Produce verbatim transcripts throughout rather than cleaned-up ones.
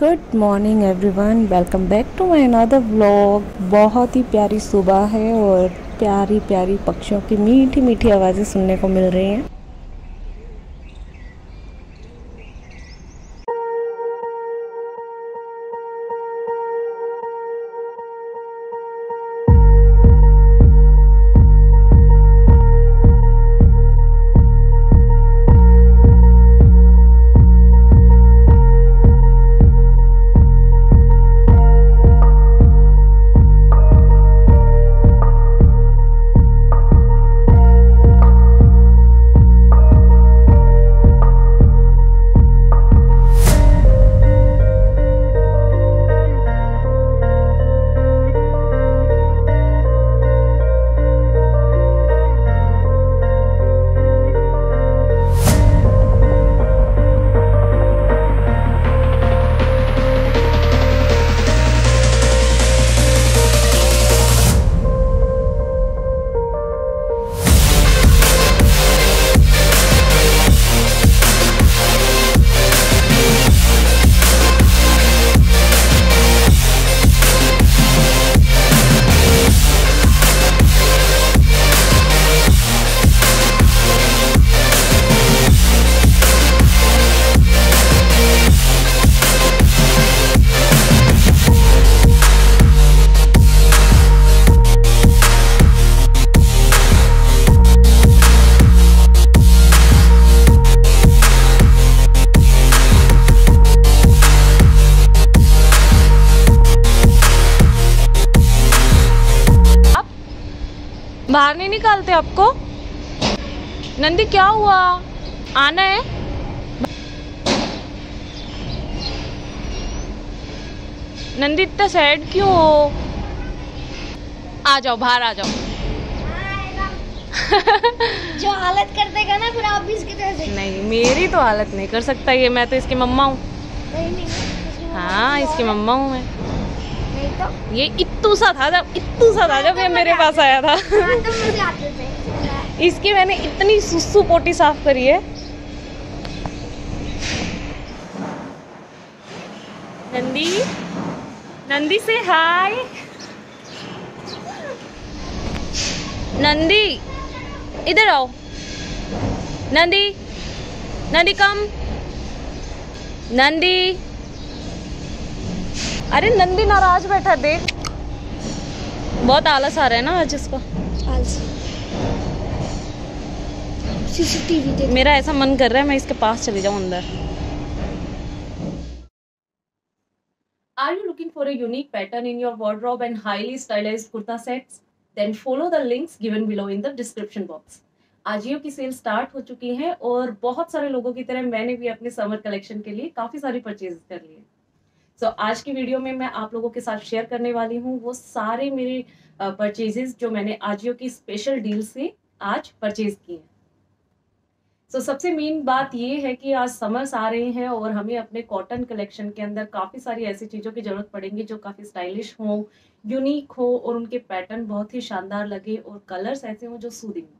Good morning everyone, welcome back to my another vlog. बहुत ही प्यारी सुबह है और प्यारी प्यारी पक्षियों की मीठी मीठी आवाज़ें सुनने को मिल रही हैं। बाहर नहीं निकालते आपको? नंदी क्या हुआ, आना है? नंदी इतना सैड क्यों हो? आ जाओ बाहर, आ जाओ। जो हालत कर देगा ना फिर आप भी इसकी तरह से। नहीं, मेरी तो हालत नहीं कर सकता ये, मैं तो इसकी मम्मा हूँ। हाँ, इसकी मम्मा हूँ मैं। तो? ये इत्तू सा था जब इत्तू सा था जब ये मेरे पास आया था। तो इसकी मैंने इतनी सुसु पोटी साफ करी है। नंदी, नंदी से हाय। नंदी इधर आओ। नंदी, नंदी कम। नंदी, अरे नंदी नाराज बैठा देख, बहुत आलस आ रहा है ना आज इसका। सीसीटीवी देख, मेरा ऐसा मन कर रहा है मैं इसके पास चली जाऊं अंदर। Are you looking for a unique pattern in your wardrobe and highly stylized kurta sets? Then follow the links given below in the description box. Ajio की सेल स्टार्ट हो चुकी है और बहुत सारे लोगों की तरह मैंने भी अपने समर कलेक्शन के लिए काफी सारी परचेज कर ली है। तो so, आज की वीडियो में मैं आप लोगों के साथ शेयर करने वाली हूँ वो सारे मेरे परचेजेस जो मैंने आजियो की स्पेशल डील से आज परचेज किए हैं। सो सबसे मेन बात ये है कि आज समर्स आ रहे हैं और हमें अपने कॉटन कलेक्शन के अंदर काफ़ी सारी ऐसी चीज़ों की ज़रूरत पड़ेंगी जो काफ़ी स्टाइलिश हो, यूनिक हो और उनके पैटर्न बहुत ही शानदार लगे और कलर्स ऐसे हों जो सूदिंग हों।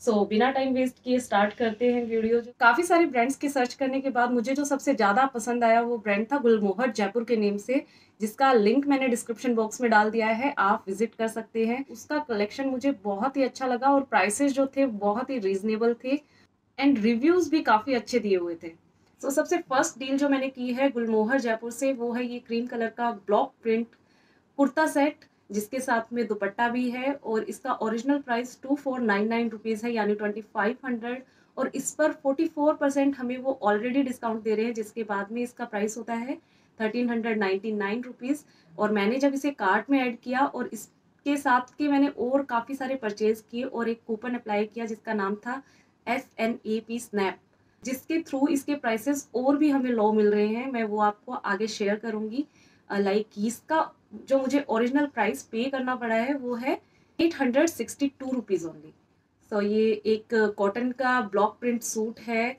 सो so, बिना टाइम वेस्ट किए स्टार्ट करते हैं वीडियो। जो काफ़ी सारे ब्रांड्स की सर्च करने के बाद मुझे जो सबसे ज़्यादा पसंद आया वो ब्रांड था गुलमोहर जयपुर के नेम से, जिसका लिंक मैंने डिस्क्रिप्शन बॉक्स में डाल दिया है, आप विजिट कर सकते हैं। उसका कलेक्शन मुझे बहुत ही अच्छा लगा और प्राइसेस जो थे बहुत ही रीजनेबल थे एंड रिव्यूज़ भी काफ़ी अच्छे दिए हुए थे। सो so, सबसे फर्स्ट डील जो मैंने की है गुलमोहर जयपुर से वो है ये क्रीम कलर का ब्लॉक प्रिंट कुर्ता सेट, जिसके साथ में दुपट्टा भी है और इसका original price two four nine nine rupees है यानी ट्वेंटी फाइव हंड्रेड, और इस पर फोर्टी फोर परसेंट हमें वो ऑलरेडी डिस्काउंट दे रहे हैं, जिसके बाद में इसका प्राइस होता है thirteen hundred ninety nine rupees. और मैंने जब इसे कार्ट में ऐड किया और इसके साथ के मैंने और काफ़ी सारे परचेज़ किए और एक कूपन अप्लाई किया जिसका नाम था S N A P snap, जिसके थ्रू इसके प्राइसेस और भी हमें लो मिल रहे हैं। मैं वो आपको आगे शेयर करूँगी। लाइक इसका जो मुझे ओरिजिनल प्राइस पे करना पड़ा है वो है eight hundred sixty two rupees only. सो ये एक कॉटन का ब्लॉक प्रिंट सूट है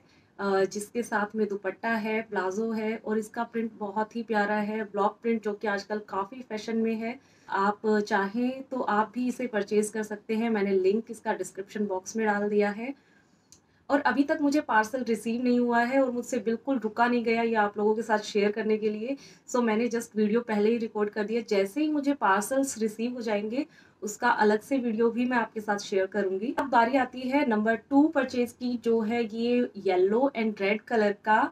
जिसके साथ में दुपट्टा है, प्लाजो है और इसका प्रिंट बहुत ही प्यारा है। ब्लॉक प्रिंट जो कि आजकल काफ़ी फैशन में है, आप चाहें तो आप भी इसे परचेज़ कर सकते हैं। मैंने लिंक इसका डिस्क्रिप्शन बॉक्स में डाल दिया है। और अभी तक मुझे पार्सल रिसीव नहीं हुआ है और मुझसे बिल्कुल रुका नहीं गया ये आप लोगों के साथ शेयर करने के लिए। सो मैंने जस्ट वीडियो पहले ही रिकॉर्ड कर दिया, जैसे ही मुझे पार्सल्स रिसीव हो जाएंगे उसका अलग से वीडियो भी मैं आपके साथ शेयर करूंगी। अब बारी आती है नंबर टू परचेज की, जो है ये येलो एंड रेड कलर का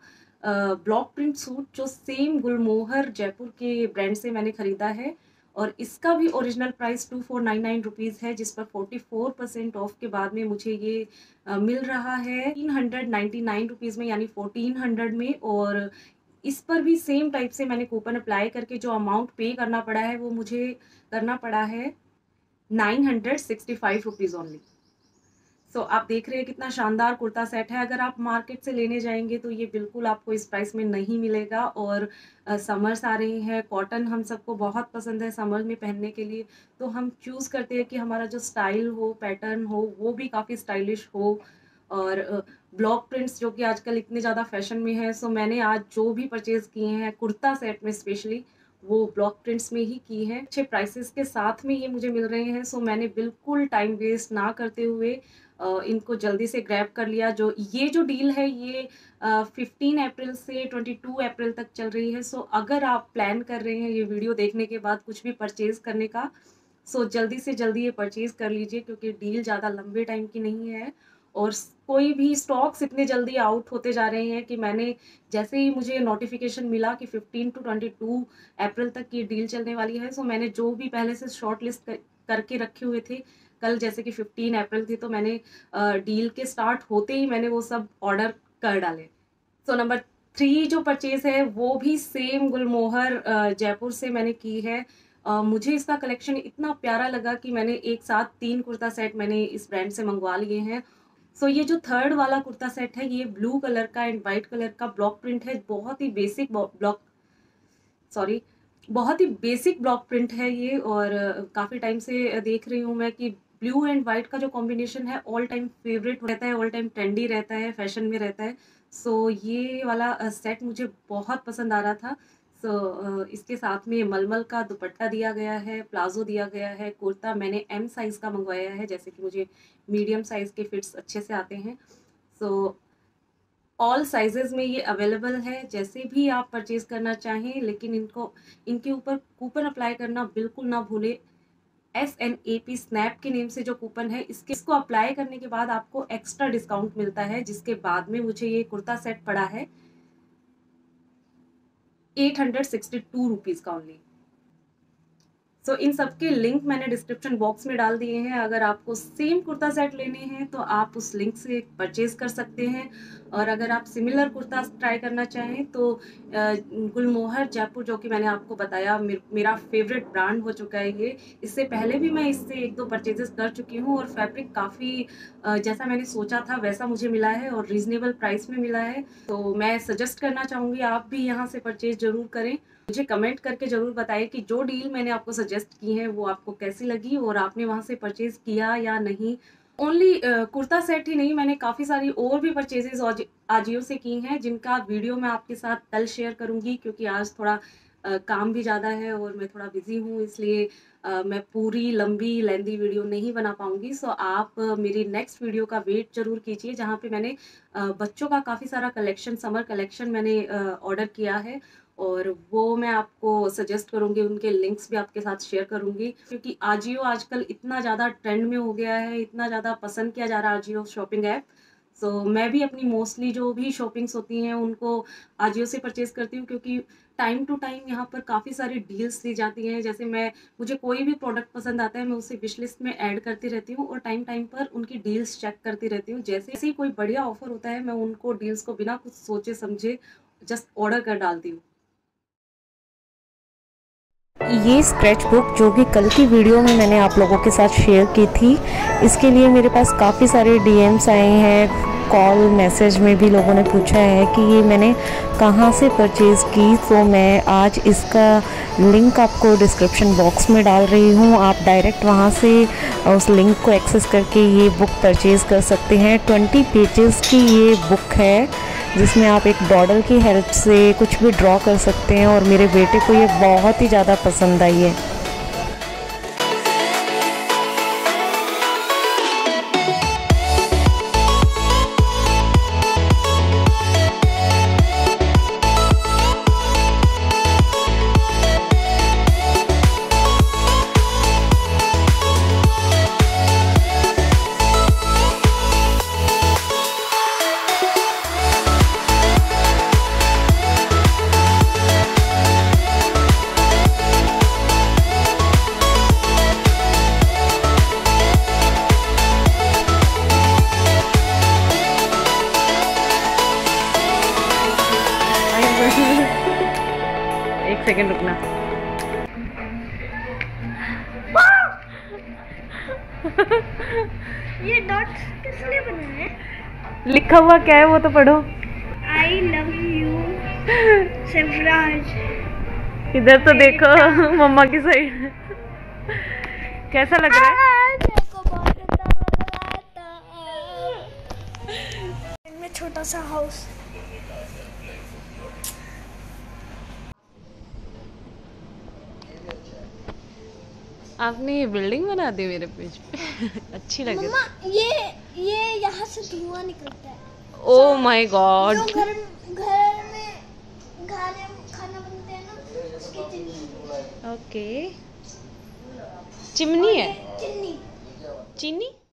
ब्लॉक प्रिंट सूट जो सेम गुलमोहर जयपुर के ब्रांड से मैंने ख़रीदा है और इसका भी original price two four nine nine rupees है, जिस पर फोर्टी फोर परसेंट ऑफ के बाद में मुझे ये आ, मिल रहा है तीन हंड्रेड नाइन्टी नाइन रुपीज़ में यानी फोर्टीन हंड्रेड में। और इस पर भी सेम टाइप से मैंने कूपन अप्लाई करके जो अमाउंट पे करना पड़ा है वो मुझे करना पड़ा है nine hundred sixty five rupees only. So आप देख रहे हैं कितना शानदार कुर्ता सेट है, अगर आप मार्केट से लेने जाएंगे तो ये बिल्कुल आपको इस प्राइस में नहीं मिलेगा। और समर्स आ रही हैं, कॉटन हम सबको बहुत पसंद है समर में पहनने के लिए, तो हम चूज़ करते हैं कि हमारा जो स्टाइल हो, पैटर्न हो, वो भी काफ़ी स्टाइलिश हो। और ब्लॉक प्रिंट्स जो कि आजकल इतने ज़्यादा फैशन में है, सो मैंने आज जो भी परचेज़ किए हैं कुर्ता सेट में स्पेशली वो ब्लॉक प्रिंट्स में ही की है। अच्छे प्राइसेस के साथ में ये मुझे मिल रहे हैं, सो मैंने बिल्कुल टाइम वेस्ट ना करते हुए इनको जल्दी से ग्रैब कर लिया। जो ये जो डील है ये फिफ्टीन अप्रैल से बाईस अप्रैल तक चल रही है। सो अगर आप प्लान कर रहे हैं ये वीडियो देखने के बाद कुछ भी परचेज़ करने का, सो जल्दी से जल्दी ये परचेज़ कर लीजिए क्योंकि डील ज़्यादा लंबे टाइम की नहीं है और कोई भी स्टॉक्स इतने जल्दी आउट होते जा रहे हैं कि मैंने जैसे ही मुझे नोटिफिकेशन मिला कि फिफ्टीन टू बाईस अप्रैल तक ये डील चलने वाली है, सो मैंने जो भी पहले से शॉर्ट लिस्ट कर, करके रखे हुए थे, कल जैसे कि फिफ्टीन अप्रैल थी तो मैंने डील के स्टार्ट होते ही मैंने वो सब ऑर्डर कर डाले। सो नंबर थ्री जो परचेज़ है वो भी सेम गुलमोहर जयपुर से मैंने की है। Uh, मुझे इसका कलेक्शन इतना प्यारा लगा कि मैंने एक साथ तीन कुर्ता सेट मैंने इस ब्रांड से मंगवा लिए हैं। सो so, ये जो थर्ड वाला कुर्ता सेट है ये ब्लू कलर का एंड वाइट कलर का ब्लॉक प्रिंट है, बहुत ही बेसिक ब्लॉक सॉरी बहुत ही बेसिक ब्लॉक प्रिंट है ये। और काफ़ी टाइम से देख रही हूँ मैं कि ब्लू एंड वाइट का जो कॉम्बिनेशन है ऑल टाइम फेवरेट रहता है, ऑल टाइम ट्रेंडी रहता है, फैशन में रहता है। सो so, ये वाला सेट मुझे बहुत पसंद आ रहा था। तो इसके साथ में मलमल का दुपट्टा दिया गया है, प्लाजो दिया गया है, कुर्ता मैंने एम साइज़ का मंगवाया है जैसे कि मुझे मीडियम साइज़ के फिट्स अच्छे से आते हैं। सो ऑल साइजेस में ये अवेलेबल है, जैसे भी आप परचेज़ करना चाहें, लेकिन इनको इनके ऊपर कूपन अप्लाई करना बिल्कुल ना भूलें। S N A P snap के नेम से जो कूपन है इसके इसको अप्लाई करने के बाद आपको एक्स्ट्रा डिस्काउंट मिलता है, जिसके बाद में मुझे ये कुर्ता सेट पड़ा है eight hundred sixty two rupees का ओनली। सो इन सब के लिंक मैंने डिस्क्रिप्शन बॉक्स में डाल दिए हैं, अगर आपको सेम कुर्ता सेट लेने हैं तो आप उस लिंक से परचेज़ कर सकते हैं। और अगर आप सिमिलर कुर्ता ट्राई करना चाहें तो गुलमोहर जयपुर जो कि मैंने आपको बताया मेर, मेरा फेवरेट ब्रांड हो चुका है ये, इससे पहले भी मैं इससे एक दो परचेजेस कर चुकी हूँ और फैब्रिक काफ़ी जैसा मैंने सोचा था वैसा मुझे मिला है और रीज़नेबल प्राइस में मिला है। तो मैं सजेस्ट करना चाहूँगी आप भी यहाँ से परचेज़ ज़रूर करें। मुझे कमेंट करके ज़रूर बताएं कि जो डील मैंने आपको सजेस्ट की है वो आपको कैसी लगी और आपने वहाँ से परचेज़ किया या नहीं। ओनली कुर्ता सेट ही नहीं, मैंने काफ़ी सारी और भी परचेजेस आजियो से की हैं जिनका वीडियो मैं आपके साथ कल शेयर करूँगी क्योंकि आज थोड़ा uh, काम भी ज़्यादा है और मैं थोड़ा बिजी हूँ, इसलिए uh, मैं पूरी लंबी लेंदी वीडियो नहीं बना पाऊँगी। सो आप uh, मेरी नेक्स्ट वीडियो का वेट जरूर कीजिए जहाँ पर मैंने uh, बच्चों का काफ़ी सारा कलेक्शन, समर कलेक्शन मैंने ऑर्डर uh, किया है और वो मैं आपको सजेस्ट करूंगी, उनके लिंक्स भी आपके साथ शेयर करूंगी क्योंकि आजियो आजकल इतना ज़्यादा ट्रेंड में हो गया है, इतना ज़्यादा पसंद किया जा रहा है Ajio shopping app. So so, मैं भी अपनी मोस्टली जो भी शॉपिंग्स होती हैं उनको आजियो से परचेज़ करती हूँ क्योंकि टाइम टू टाइम यहाँ पर काफ़ी सारी डील्स दी जाती हैं। जैसे मैं मुझे कोई भी प्रोडक्ट पसंद आता है मैं उसे विश लिस्ट में ऐड करती रहती हूँ और टाइम टाइम पर उनकी डील्स चेक करती रहती हूँ। जैसे ही कोई बढ़िया ऑफर होता है मैं उनको डील्स को बिना कुछ सोचे समझे जस्ट ऑर्डर कर डालती हूँ। ये स्क्रैच बुक जो कि कल की वीडियो में मैंने आप लोगों के साथ शेयर की थी, इसके लिए मेरे पास काफ़ी सारे डीएम्स आए हैं, कॉल मैसेज में भी लोगों ने पूछा है कि ये मैंने कहाँ से परचेज़ की। तो मैं आज इसका लिंक आपको डिस्क्रिप्शन बॉक्स में डाल रही हूँ, आप डायरेक्ट वहाँ से उस लिंक को एक्सेस करके ये बुक परचेज़ कर सकते हैं। ट्वेंटी पेजेस की ये बुक है जिसमें आप एक डॉडल की हेल्प से कुछ भी ड्रॉ कर सकते हैं और मेरे बेटे को ये बहुत ही ज़्यादा पसंद आई है। एक सेकेंड रुकना। ये डॉट्स किसने बनाए हैं? लिखा हुआ क्या है वो तो पढ़ो। I love you Sarfaraz. इधर तो देखो मम्मा की साइड। कैसा लग रहा है? में छोटा सा हाउस। आपने ये बिल्डिंग बना दी मेरे पेज पे। अच्छी लग रही। ये ये यहाँ से धुआं निकलता है। Oh my God. घर घर में खाने खाना बनते हैं ना, उसकी चिमनी। ओके, चिमनी है। Chimney chimney